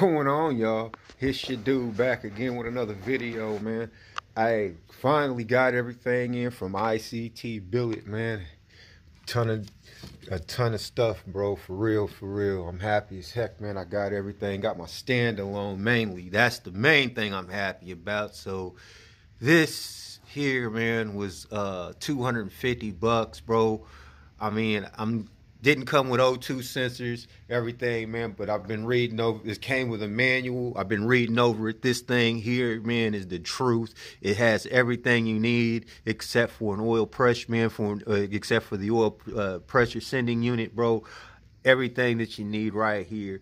Going on, y'all? It's your dude back again with another video, man. I finally got everything in from ICT Billet, man. A ton of stuff, bro. For real. I'm happy as heck, man. I got everything. Got my standalone mainly. That's the main thing I'm happy about. So this here, man, was $250, bro. I mean, didn't come with O2 sensors, everything, man, but I've been reading over, it came with a manual, I've been reading over it. This thing here, man, is the truth. It has everything you need except for an oil pressure, man, except for the oil pressure sending unit, bro. Everything that you need right here.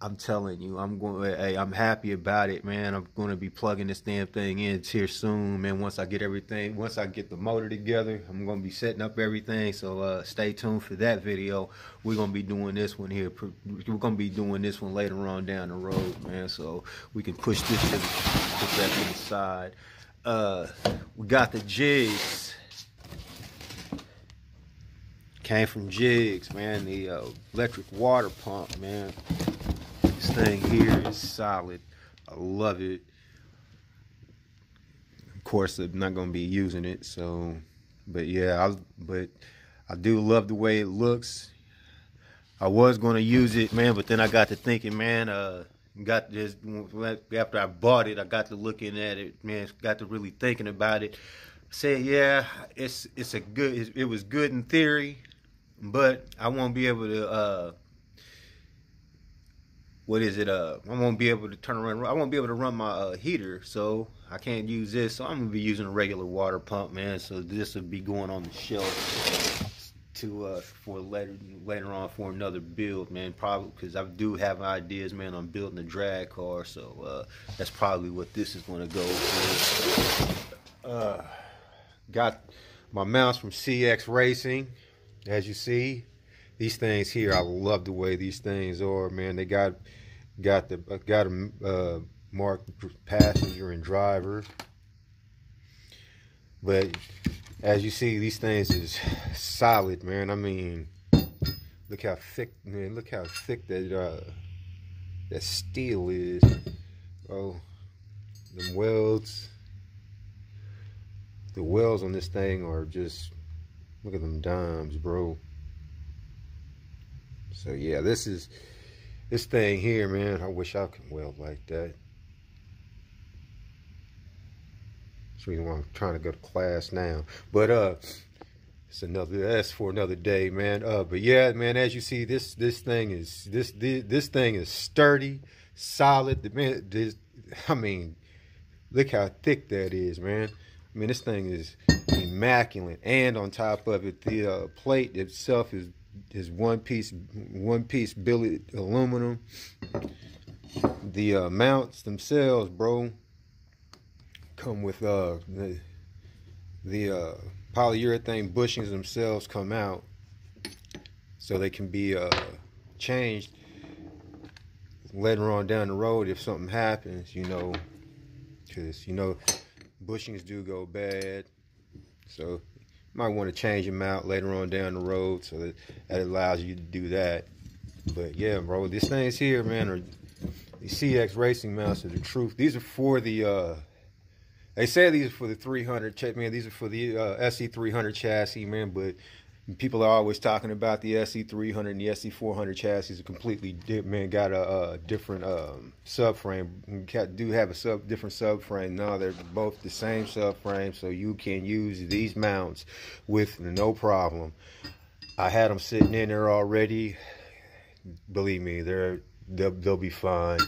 I'm telling you, I'm happy about it, man. I'm going to be plugging this damn thing in here soon, man. Once I get the motor together, I'm going to be setting up everything. So stay tuned for that video. We're going to be doing this one here. We're going to be doing this one later on down the road, man. So we can push this shit, put that to the side. We got the jigs. Came from Jigs, man. The electric water pump, man. This thing here is solid. I love it. Of course, I'm not gonna be using it, so. But yeah, I do love the way it looks. I was gonna use it, man, but then I got to thinking, man. Got this after I bought it. I got to looking at it, man. Got to really thinking about it. Said, yeah, it's a good. It was good in theory, but I won't be able to. I won't be able to I won't be able to run my heater, so I can't use this. So I'm gonna be using a regular water pump, man. So this will be going on the shelf to for later on for another build, man. Probably because I do have ideas, man, on building a drag car. So that's probably what this is gonna go for. Got my mounts from CX Racing, as you see. These things here, I love the way these things are, man. They got a marked passenger and driver, but as you see, these things is solid, man. I mean, look how thick, man. Look how thick that steel is. Oh, them welds. The welds on this thing are just, look at them dimes, bro. So yeah, this thing here, man. I wish I could weld like that. That's the reason why I'm trying to go to class now. But that's for another day, man. But yeah, man, as you see, this thing is sturdy, solid. Look how thick that is, man. I mean, this thing is immaculate. And on top of it, the plate itself is one piece billet aluminum. The mounts themselves, bro, come with the polyurethane bushings themselves come out, so they can be changed later on down the road if something happens, you know, because you know bushings do go bad, so might want to change them out later on down the road, so that allows you to do that. But yeah, bro, these things here, man, are the CX Racing mounts are the truth. These are for the They said these are for the 300, man. These are for the SC 300 chassis, man. But people are always talking about the SC 300 and the SC 400 chassis are completely different, man. Got a different subframe. Do have a different subframe. No, they're both the same subframe, so you can use these mounts with no problem. I had them sitting in there already. Believe me, they'll be fine.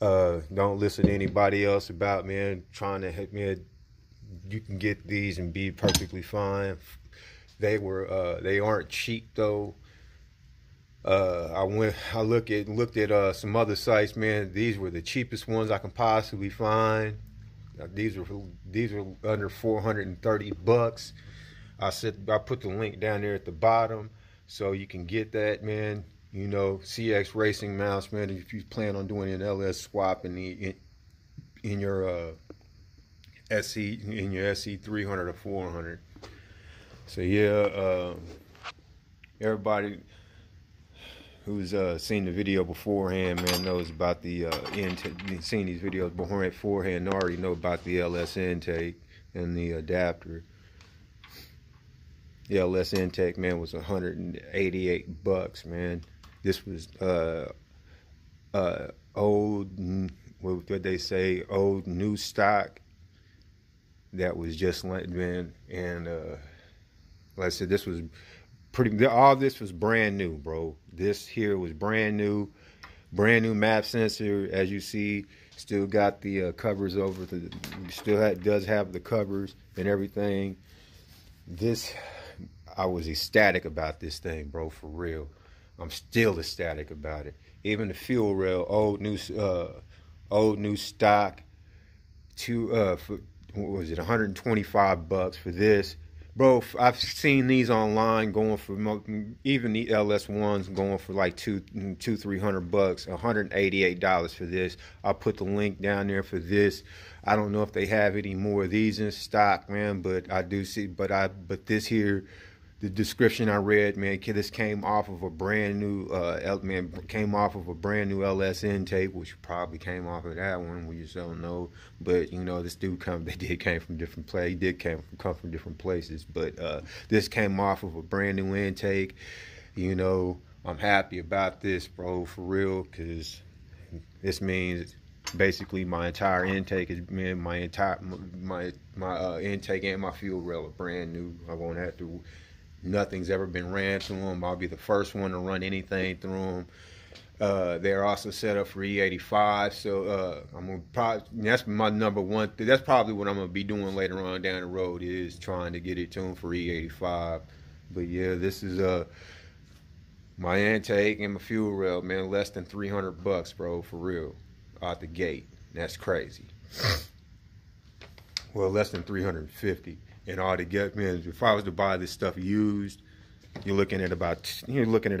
Don't listen to anybody else about, man, trying to hit me. You can get these and be perfectly fine. They were they aren't cheap though. I looked at some other sites, man. These were the cheapest ones I can possibly find. These were under $430. I put the link down there at the bottom so you can get that, man. You know, CX Racing mounts, man. If you plan on doing an LS swap in your SC 300 or 400. So yeah, everybody who's seen the video beforehand, man, knows about the intake. Seen these videos beforehand, already know about the LS intake and the adapter. The LS intake, man, was $188, man. This was old, what did they say? Old new stock that was just lent, man. And like I said, this was pretty. All this was brand new, bro. This here was brand new map sensor. As you see, still got the covers over. Does have the covers and everything. This, I was ecstatic about this thing, bro. For real. I'm still ecstatic about it. Even the fuel rail, old new stock. For, what was it? $125 for this, bro. I've seen these online going for even the LS1s going for like $200-$300. $188 for this. I'll put the link down there for this. I don't know if they have any more of these in stock, man. But I do see. But this here. The description I read, man, this came off of a brand new, LS intake, which probably came off of that one. We just don't know. But you know, this dude came from different place. He did come from different places. But this came off of a brand new intake. You know, I'm happy about this, bro, for real, because this means basically my entire intake is, man, my intake and my fuel rail are brand new. I won't have to. Nothing's ever been ran through them. I'll be the first one to run anything through them. They're also set up for E85, so I'm gonna probably, that's my number one. That's probably what I'm gonna be doing later on down the road, is trying to get it tuned for E85. But yeah, this is my intake and my fuel rail, man. Less than $300, bro, for real, out the gate. That's crazy. Well, less than 350. And all to get, man, if I was to buy this stuff used, you're looking at about $200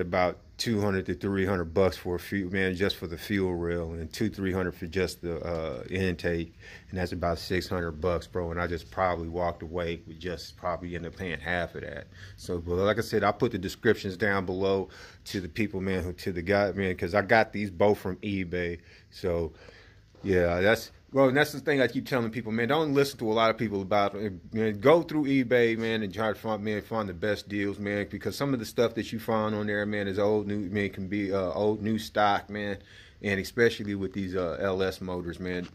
to $300 for a fuel, man, just for the fuel rail, and $200-$300 for just the intake, and that's about $600, bro. And I just probably walked away with just probably end up paying half of that. So, but like I said, I put the descriptions down below to the people, man, to the guy, man, because I got these both from eBay. So, yeah, that's. Well, and that's the thing I keep telling people, man. Don't listen to a lot of people about it. Man, go through eBay, man, and try to find the best deals, man. Because some of the stuff that you find on there, man, is old new, man, can be old new stock, man. And especially with these LS motors, man.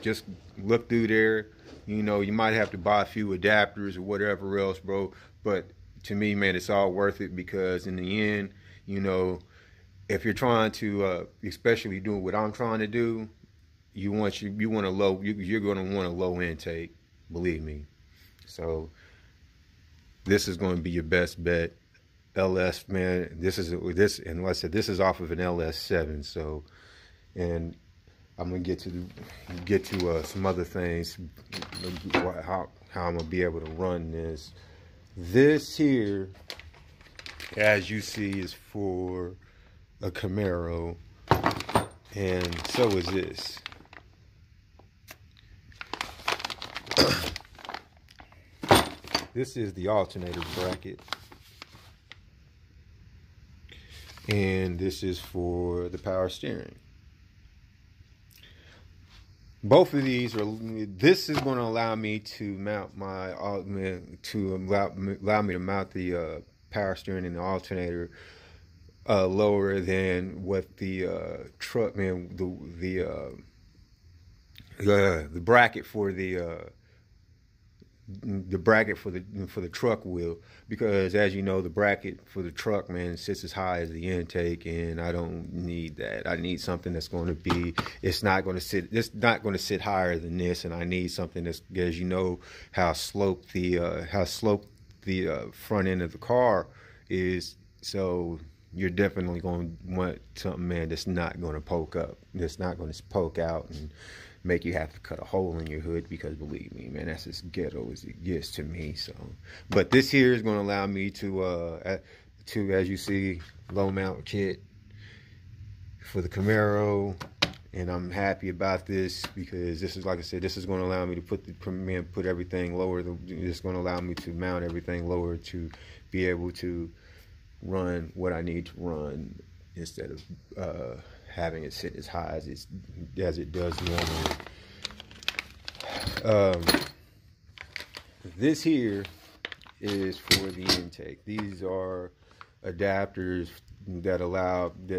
Just look through there. You know, you might have to buy a few adapters or whatever else, bro. But to me, man, it's all worth it, because in the end, you know, if you're trying to, especially doing what I'm trying to do. You're going to want a low intake, believe me. So this is going to be your best bet. LS, man, and like I said, this is off of an LS7. So, and I'm going to get to some other things, how I'm going to be able to run this. This here, as you see, is for a Camaro, and so is this. This is the alternator bracket, and this is for the power steering. both of these are, this is going to allow me to mount my allow me to mount the power steering and the alternator lower than what the truck, man, the bracket for the bracket for the truck wheel, because as you know, the bracket for the truck, man, sits as high as the intake, and I don't need that. I need something that's going to be, it's not going to sit higher than this, and I need something that's, as you know, how sloped the front end of the car is. So you're definitely going to want something, man, that's not going to poke up, that's not going to poke out and make you have to cut a hole in your hood, because believe me, man, that's as ghetto as it gets to me. So, but this here is going to allow me to, as you see, low mount kit for the Camaro, and I'm happy about this, because this is, like I said, this is going to allow me to put everything lower. It's going to allow me to mount everything lower to be able to run what I need to run, instead of having it sit as high as it does normally. This here is for the intake. These are adapters that allow me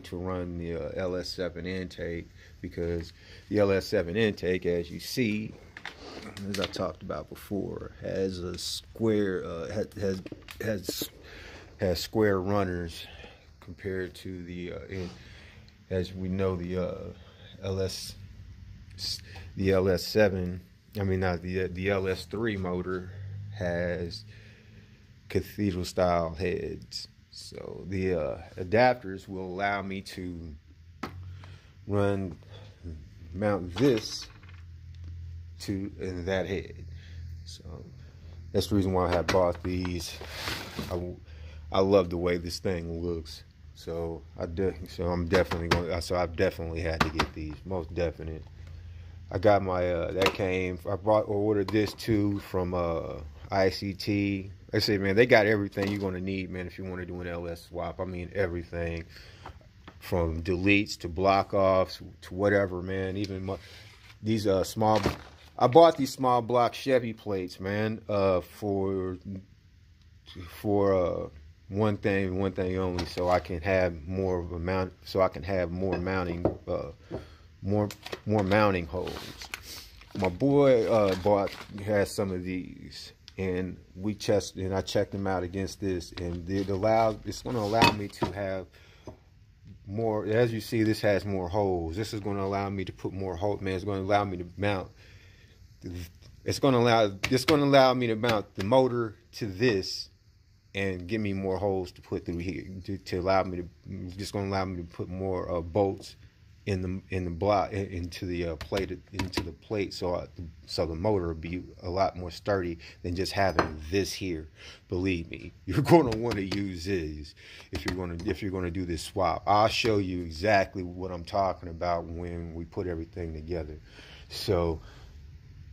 to run the LS7 intake, because the LS7 intake, as you see, as I talked about before, has a square has square runners compared to the as we know, the LS3 motor has cathedral style heads. So the adapters will allow me to mount this to that head. So that's the reason why I have bought these. I love the way this thing looks. So I've definitely had to get these. Most definite. I got my I ordered this too from ICT. I say, man, they got everything you're gonna need, man, if you want to do an LS swap. I mean, everything from deletes to block offs to whatever, man. Even these I bought these small block Chevy plates, man, for one thing and one thing only, so I can have more of a mount, so I can have more mounting holes. My boy has some of these, and I checked them out against this, and it's going to allow me to have more. As you see, this has more holes. This is going to allow me to put more holes, man. It's going to allow me to mount. It's going to allow me to mount the motor to this, and give me more holes to put through here. Just going to allow me to put more bolts in the block into the plate. So the motor will be a lot more sturdy than just having this here. Believe me, you're going to want to use these if you're going to do this swap. I'll show you exactly what I'm talking about when we put everything together, so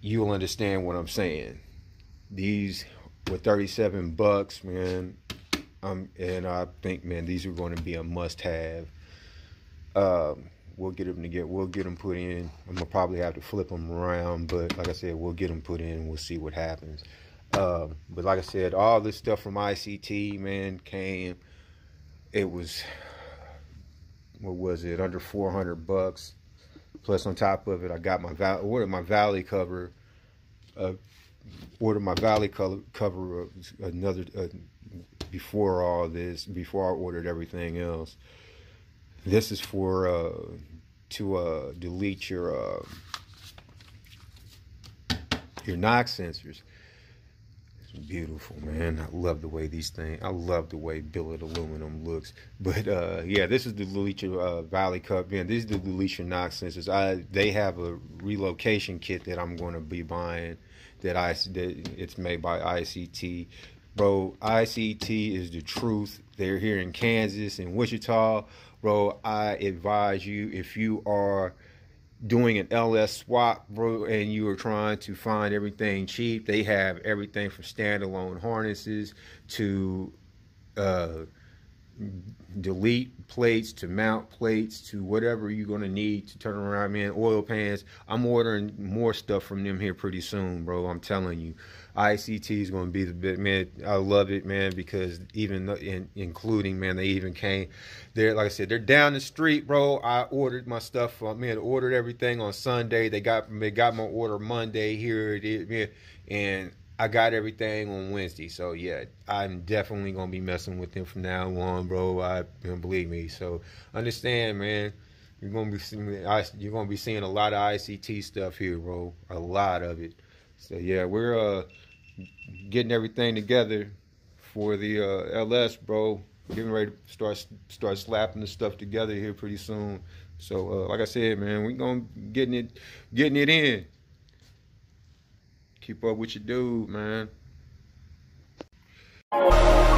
you'll understand what I'm saying. These were $37, man, and I think, man, these are going to be a must-have. We'll get them put in. I'm gonna probably have to flip them around, but like I said, we'll get them put in and we'll see what happens. But like I said, all this stuff from ICT, man, came. It was, what was it, under $400. Plus, on top of it, I got ordered my valley cover another before all this, before I ordered everything else. This is for to delete your knock sensors. It's beautiful, man. I love the way these things. I love the way billet aluminum looks. But yeah, this is the delete your valley cover. Man, these are the delete your knock sensors. They have a relocation kit that I'm going to be buying. That it's made by ICT. Bro, ICT is the truth. They're here in Kansas and Wichita. Bro, I advise you, if you are doing an LS swap, bro, and you are trying to find everything cheap, they have everything from standalone harnesses to delete plates, to mount plates, to whatever you're going to need to turn around, man. Oil pans. I'm ordering more stuff from them here pretty soon, bro. I'm telling you, ICT is going to be the bit, man. I love it, man, because even including, man, they even came there. Like I said, they're down the street, bro. I ordered my stuff, man. Ordered everything on Sunday. They got my order Monday. Here it is, man, and I got everything on Wednesday, so yeah, I'm definitely gonna be messing with them from now on, bro. Believe me. So understand, man. You're gonna be seeing a lot of ICT stuff here, bro. A lot of it. So yeah, we're getting everything together for the LS, bro. Getting ready to start slapping the stuff together here pretty soon. So like I said, man, we're gonna getting it in. Keep up with your dude, man.